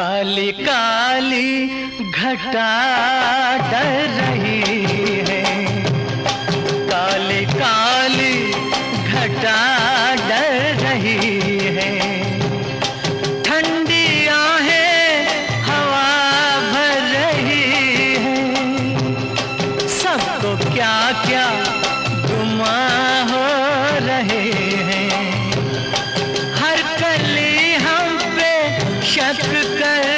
काली काली घटा डर रही है, काली काली घटा डर रही है, ठंडी आहें हवा भर रही है, सबको क्या क्या गुमा हो रहे हैं, हर कली हम पे शक कर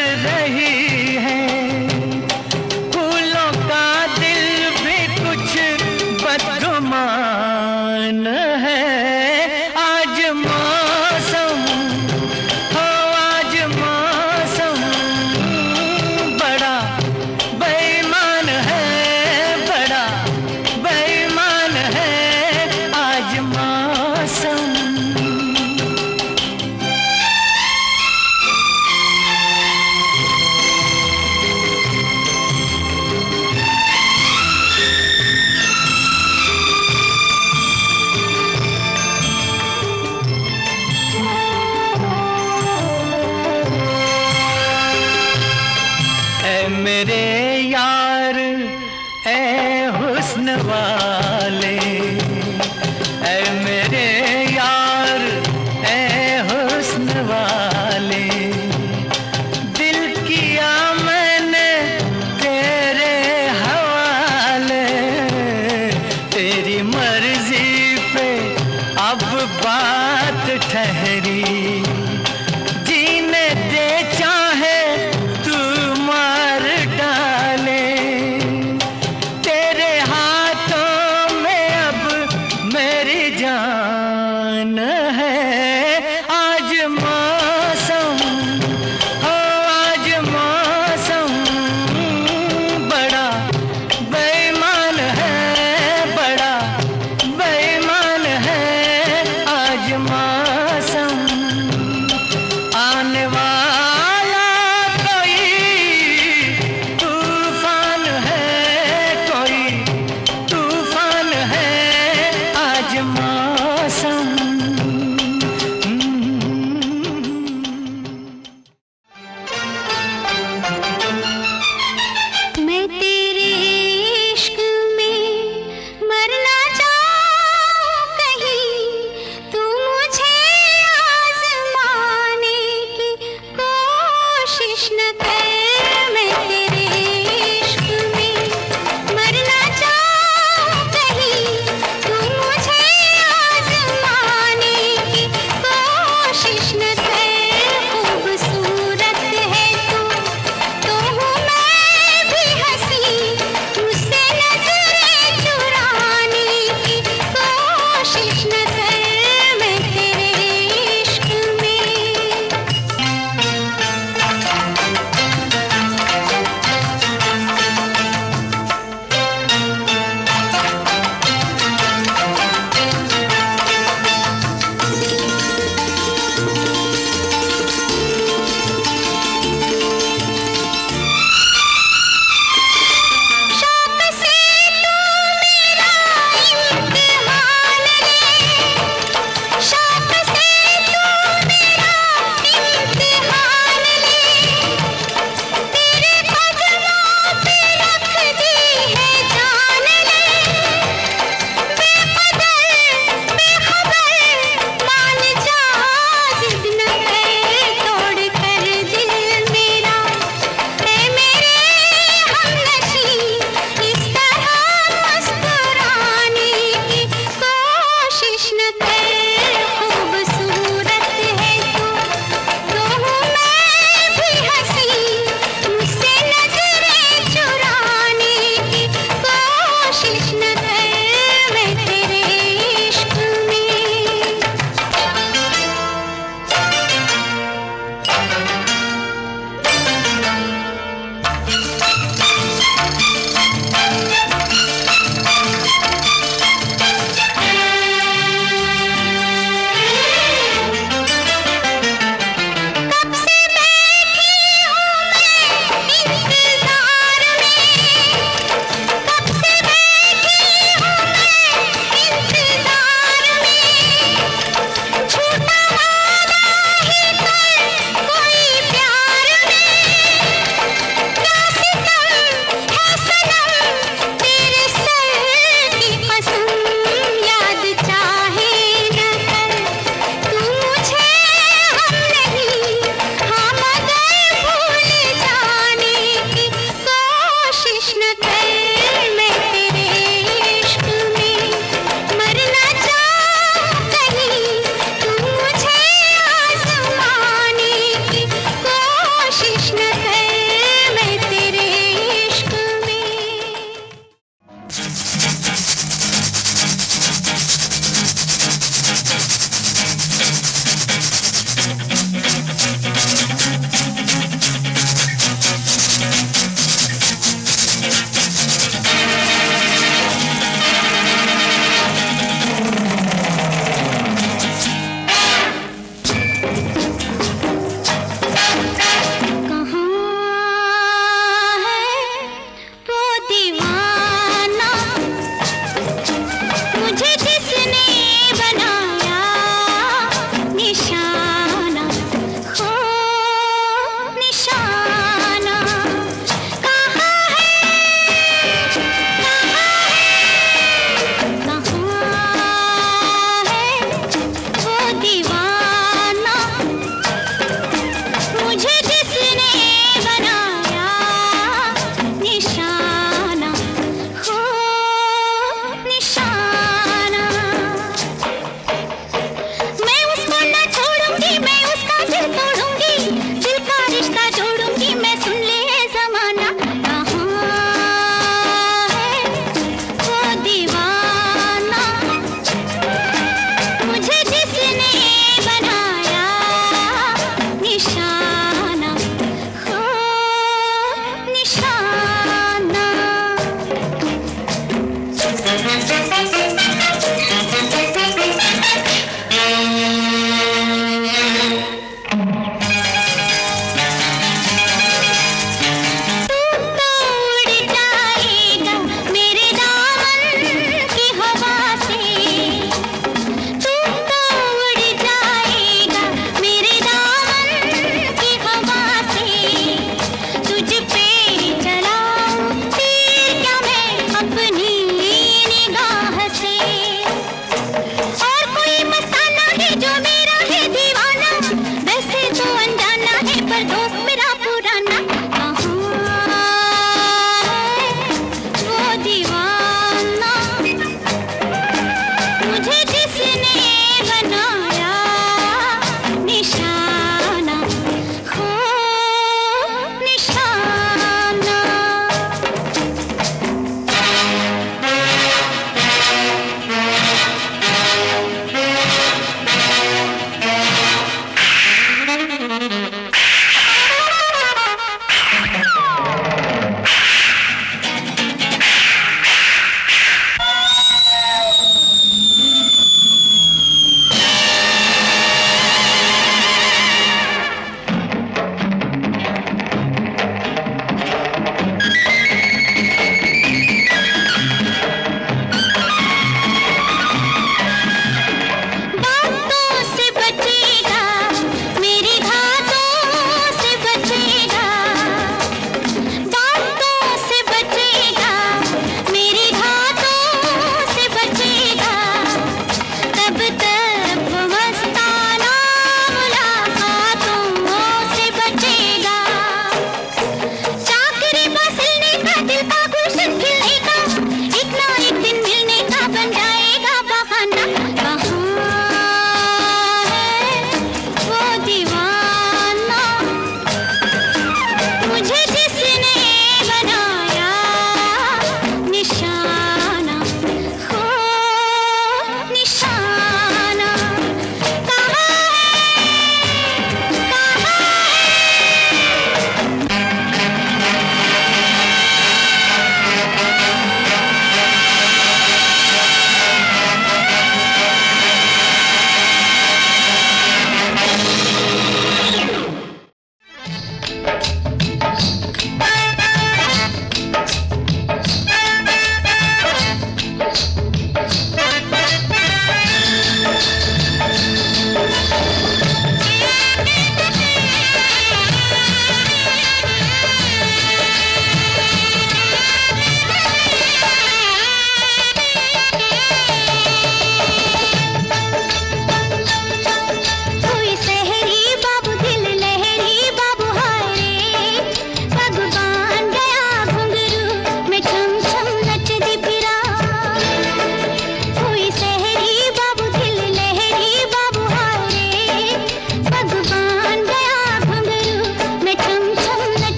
मेरे यार ए हुस्न वाले, ए मेरे यार ए हुस्न वाले, दिल किया मैंने तेरे हवाले, तेरी मर्जी पे अब बात ठहरी, जीने दे चाहे डाले, तेरे हाथों में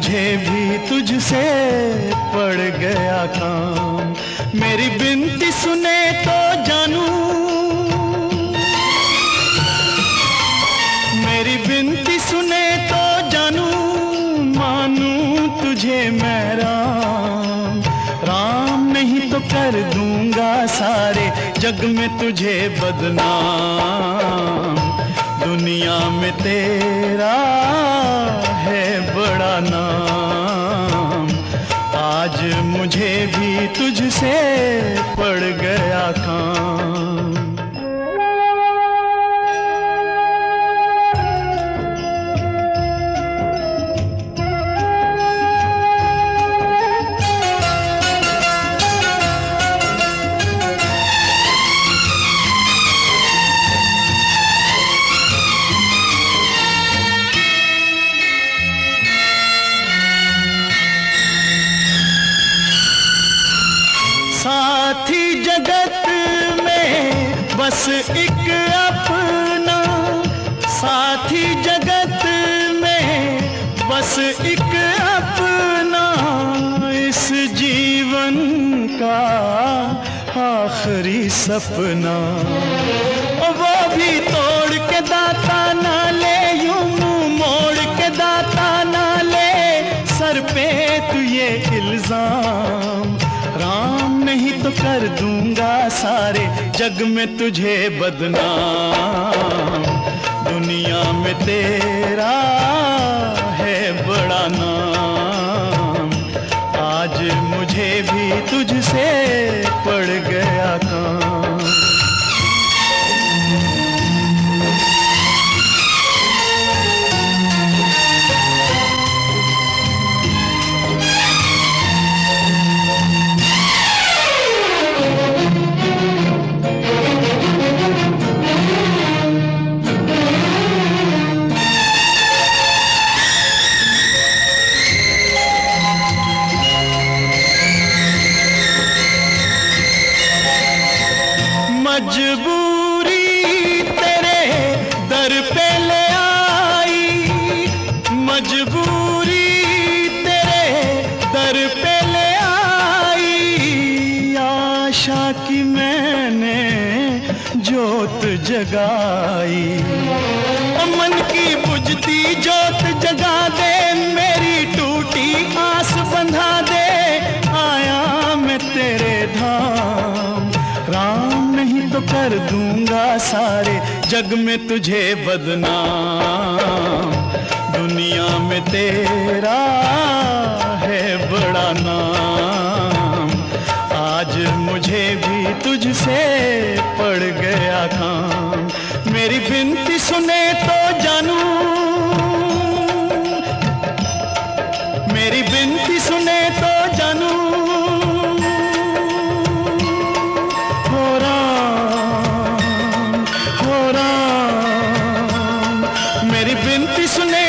मुझे भी तुझसे पड़ गया काम, मेरी बिनती सुने तो जानू, मेरी बिनती सुने तो जानू, मानू तुझे मैं राम, राम नहीं तो कर दूंगा सारे जग में तुझे बदनाम। दुनिया में तेरा है बड़ा नाम, आज मुझे भी तुझसे पड़ गया काम। साथी जगत में बस एक अपना, साथी जगत में बस एक अपना, इस जीवन का आखिरी सपना वो भी तोड़ के दाता ना ले, यूं मुंह मोड़ के दाता ना ले, सर पे तू ये इल्जाम, राम नहीं तो कर दूंगा सारे जग में तुझे बदनाम। दुनिया में तेरा है बड़ा नाम, आज मुझे भी तुझसे पड़ गया काम। मजबूरी तेरे दर पे ले आई, मजबूरी तेरे दर पे ले आई, आशा की मैंने जोत जगाई, मन की बुझती जोत जगा दे, मेरी टूटी आस बंधा दे, आया मैं तेरे धाम, राम नहीं तो कर दूंगा सारे जग में तुझे बदनाम। दुनिया में तेरा है बड़ा नाम, आज मुझे भी तुझसे पड़ गया काम, मेरी बिनती सुने तो जानू, मेरी बिनती सुने तो जानू, हो राम, मेरी बिनती सुने